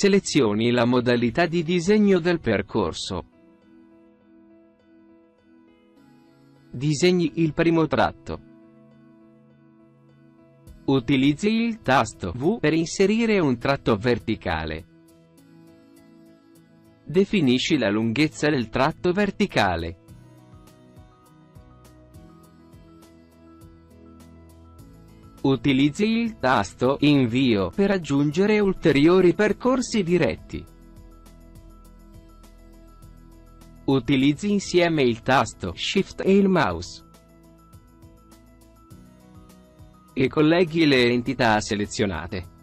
Selezioni la modalità di disegno del percorso. Disegni il primo tratto. Utilizzi il tasto V per inserire un tratto verticale. Definisci la lunghezza del tratto verticale. Utilizzi il tasto invio per aggiungere ulteriori percorsi diretti. Utilizzi insieme il tasto Shift e il mouse. E colleghi le entità selezionate.